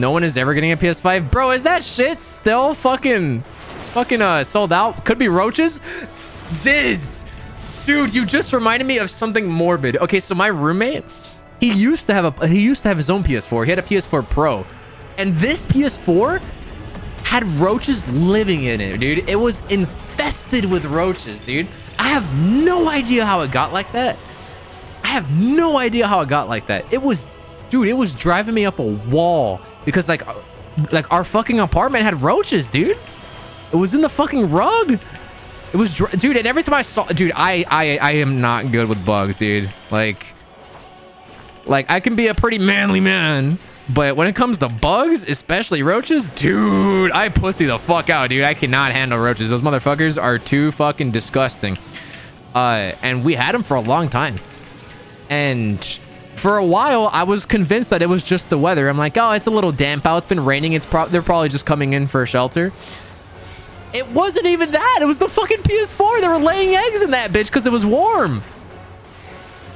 no one is ever getting a PS5. Bro, is that shit still fucking sold out? Could be roaches. This dude, you just reminded me of something morbid. Okay, so my roommate, he used to have his own PS4. He had a PS4 Pro, and this PS4 had roaches living in it, dude. It was infested with roaches, dude. I have no idea how it got like that. I have no idea how it got like that. It was, dude, it was driving me up a wall because like our fucking apartment had roaches, dude. It was in the fucking rug. It was, dude. And every time I saw, dude, I am not good with bugs, dude. Like I can be a pretty manly man, but when it comes to bugs, especially roaches, dude, I pussy the fuck out, dude. I cannot handle roaches. Those motherfuckers are too fucking disgusting. And we had them for a long time, and for a while I was convinced that it was just the weather. I'm like, oh, it's a little damp out. It's been raining. It's they're probably just coming in for shelter. It wasn't even that. It was the fucking PS4. They were laying eggs in that bitch because it was warm.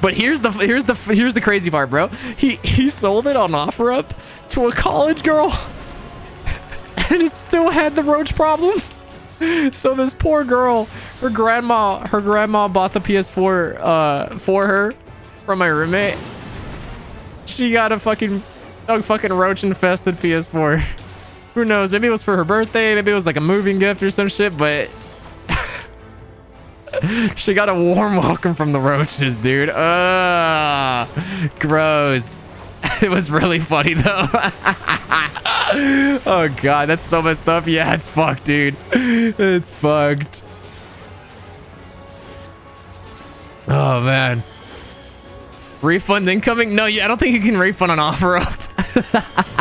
But here's the crazy part, bro. He sold it on OfferUp to a college girl, and it still had the roach problem. So this poor girl, her grandma bought the PS4 for her from my roommate. She got a fucking roach infested PS4. Who knows? Maybe it was for her birthday. Maybe it was like a moving gift or some shit, but she got a warm welcome from the roaches, dude. Gross. It was really funny, though. Oh, God. That's so messed up. Yeah, it's fucked, dude. It's fucked. Oh, man. Refund incoming? No, I don't think you can refund an OfferUp.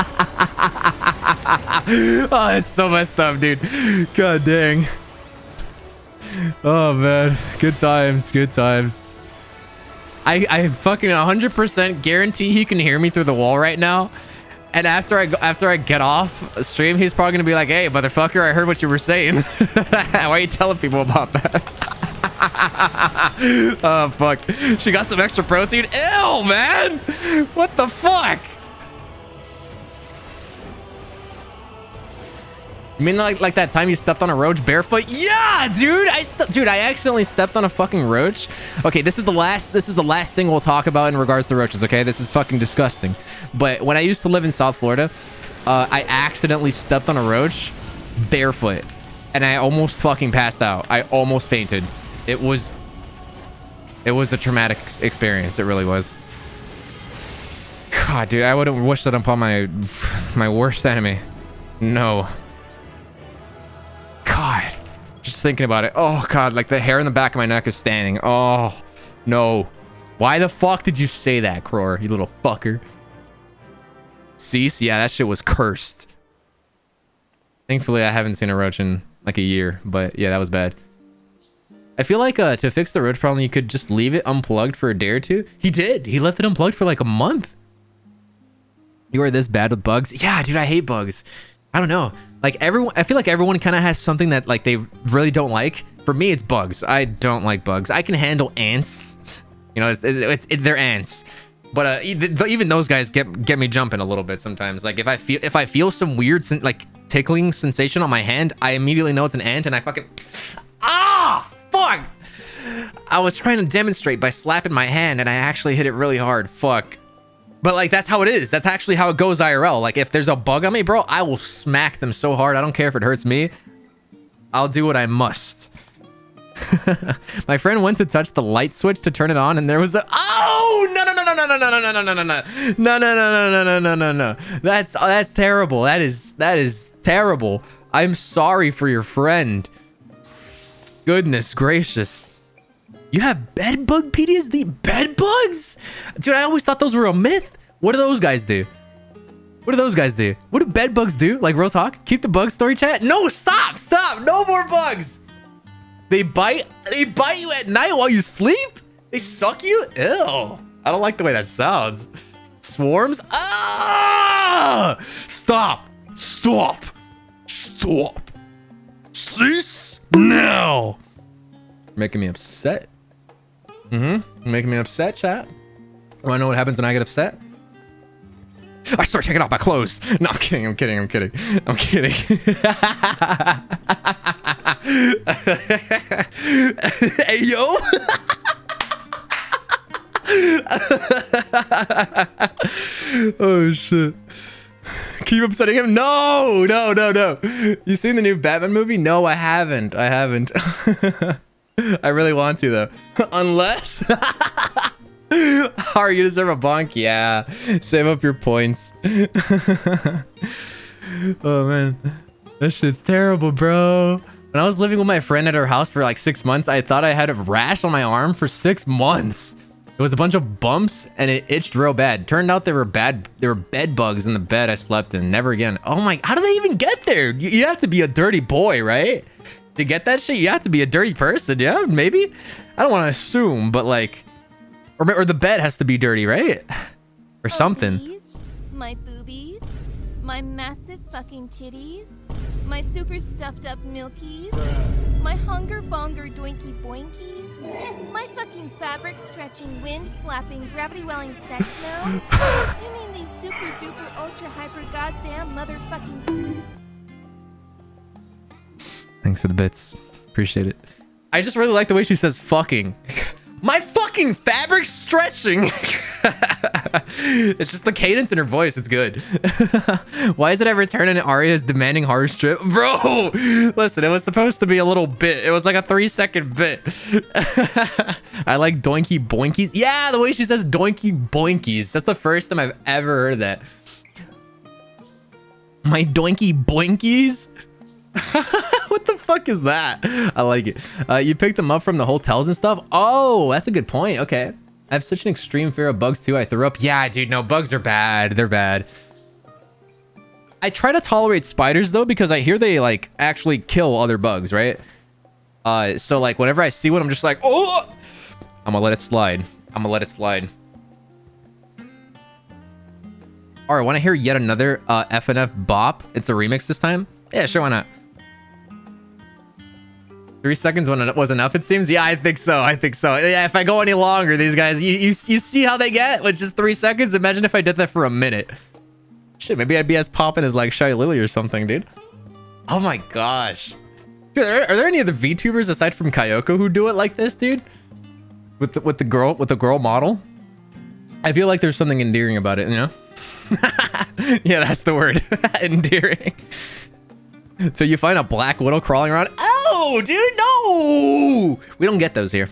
Oh, it's so messed up, dude. God dang. Oh, man. Good times. Good times. I fucking 100% guarantee he can hear me through the wall right now. And after I get off stream, he's probably going to be like, hey, motherfucker, I heard what you were saying. Why are you telling people about that? Oh, fuck. She got some extra protein. Ew, man. What the fuck? I mean, like that time you stepped on a roach barefoot? Yeah, dude. I accidentally stepped on a fucking roach. Okay, this is the last thing we'll talk about in regards to roaches. Okay, this is fucking disgusting. But when I used to live in South Florida, I accidentally stepped on a roach barefoot, and I almost fucking passed out. I almost fainted. It was a traumatic experience. It really was. God, dude, I wouldn't wish that upon my worst enemy. No. God, just thinking about it. Oh, God, like the hair in the back of my neck is standing. Oh, no. Why the fuck did you say that, Cror, you little fucker? Cease? Yeah, that shit was cursed. Thankfully, I haven't seen a roach in like a year, but yeah, that was bad. I feel like to fix the roach problem, you could just leave it unplugged for a day or two. He did. He left it unplugged for like a month. You are this bad with bugs? Yeah, dude, I hate bugs. I don't know. Like everyone, I feel like everyone kind of has something that like they really don't like. For me, it's bugs. I don't like bugs. I can handle ants. You know, they're ants. But even those guys get me jumping a little bit sometimes. Like if I feel some weird like tickling sensation on my hand, I immediately know it's an ant, and I fucking fuck! I was trying to demonstrate by slapping my hand, and I actually hit it really hard. Fuck. But like, that's how it is. That's actually how it goes IRL. Like if there's a bug on me, bro, I will smack them so hard. I don't care if it hurts me. I'll do what I must. My friend went to touch the light switch to turn it on, and there was a... Oh, no. That's terrible. That is terrible. I'm sorry for your friend. Goodness gracious. You have bed bug PTSD? Bed bugs? Dude, I always thought those were a myth. What do those guys do? What do those guys do? What do bed bugs do? Like, real talk? Keep the bug story chat? No, stop. No more bugs. They bite you at night while you sleep? They suck you? Ew. I don't like the way that sounds. Swarms? Ah! Stop. Cease now. Making me upset. Making me upset, chat. Want to know what happens when I get upset? I start taking off my clothes. No, I'm kidding. I'm kidding. I'm kidding. I'm kidding. Hey, yo. Oh, shit. Keep upsetting him? No, no, no, no. You seen the new Batman movie? No, I haven't. I haven't. I really want to, though. Unless... Harry, you deserve a bonk. Yeah. Save up your points. Oh, man. That shit's terrible, bro. When I was living with my friend at her house for like 6 months, I thought I had a rash on my arm for 6 months. It was a bunch of bumps and it itched real bad. Turned out there were bed bugs in the bed I slept in. Never again. Oh my, how did they even get there? You have to be a dirty boy, right? To get that shit, you have to be a dirty person. Yeah, maybe. I don't want to assume, but like, or the bed has to be dirty, right? Or something. Oh, my boobies, my massive fucking titties, my super stuffed up milkies, my hunger bonger doinky boinkies, my fucking fabric stretching, wind flapping, gravity welling sex now. You mean these super duper ultra hyper goddamn motherfucking... Thanks for the bits. Appreciate it. I just really like the way she says fucking. My fucking fabric stretching. It's just the cadence in her voice. It's good. Why is it every turn and Arya is demanding hard strip? Bro, listen, it was supposed to be a little bit. It was like a 3-second bit. I like doinky boinkies. Yeah, the way she says doinky boinkies. That's the first time I've ever heard that. My doinky boinkies? What the fuck is that? I like it. You picked them up from the hotels and stuff. Oh, that's a good point. Okay. I have such an extreme fear of bugs too. I threw up. Yeah, dude. No, bugs are bad. They're bad. I try to tolerate spiders though, because I hear they like actually kill other bugs, right? So like whenever I see one, I'm just like, oh, I'm gonna let it slide. I'm gonna let it slide. All right. Want to hear yet another FNF bop? It's a remix this time. Yeah, sure. Why not? 3 seconds was enough, it seems. Yeah, I think so. I think so. Yeah, if I go any longer, these guys, you see how they get with just 3 seconds? Imagine if I did that for a minute. Shit, maybe I'd be as popping as like Shy Lily or something, dude. Oh my gosh. Dude, are there any other VTubers aside from Kayoko who do it like this, dude? With the girl model? I feel like there's something endearing about it, you know? Yeah, that's the word. Endearing. So you find a black widow crawling around. Oh, dude, no! We don't get those here.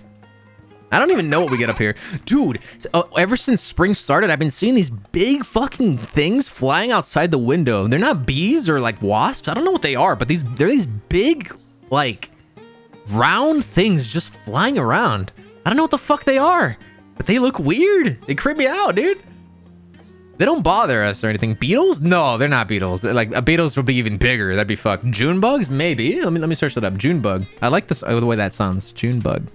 I don't even know what we get up here. Dude, ever since spring started, I've been seeing these big fucking things flying outside the window. They're not bees or like wasps. I don't know what they are, but they're these big, like, round things just flying around. I don't know what the fuck they are, but they look weird. They creep me out, dude. They don't bother us or anything. Beetles? No, they're not beetles. They're like beetles would be even bigger. That'd be fucked. June bugs? Maybe. Let me search that up. June bug. I like this. Oh, the way that sounds. June bug.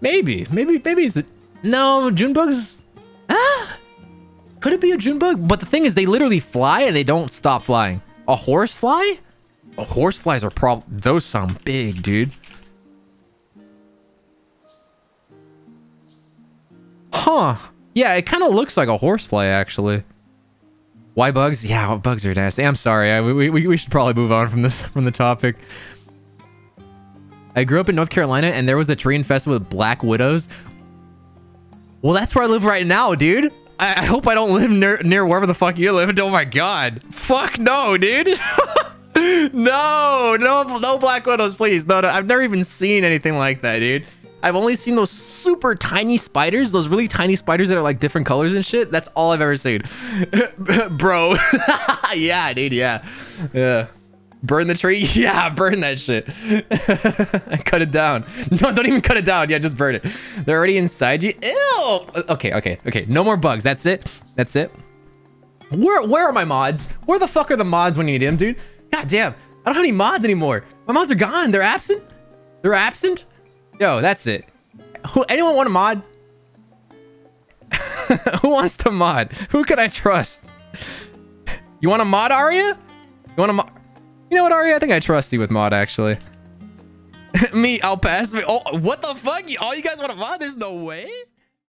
Maybe it's a, no June bugs. Ah, could it be a June bug? But the thing is, they literally fly and they don't stop flying. A horse fly? Oh, horse flies are probably. Those sound big, dude. Huh. Yeah, it kind of looks like a horsefly, actually. Why bugs? Yeah, bugs are nasty. I'm sorry. We should probably move on from the topic. I grew up in North Carolina, and there was a tree infested with black widows. Well, that's where I live right now, dude. I hope I don't live near wherever the fuck you live. Oh my god. Fuck no, dude. No black widows, please. No, I've never even seen anything like that, dude. I've only seen those super tiny spiders, those really tiny spiders that are like different colors and shit. That's all I've ever seen. Bro. Yeah, dude. Yeah. Yeah. Burn the tree. Yeah. Burn that shit. Cut it down. No, don't even cut it down. Yeah. Just burn it. They're already inside you. Ew. Okay. Okay. Okay. No more bugs. That's it. That's it. Where are my mods? Where the fuck are the mods when you need them, dude? God damn. I don't have any mods anymore. My mods are gone. They're absent. They're absent. Yo, that's it. Anyone want a mod? Who wants to mod? Who can I trust? You want a mod, Arya? You want a mod? You know what, Arya? I think I trust you with mod, actually. Me, I'll pass. Oh, what the fuck? All you guys want a mod? There's no way.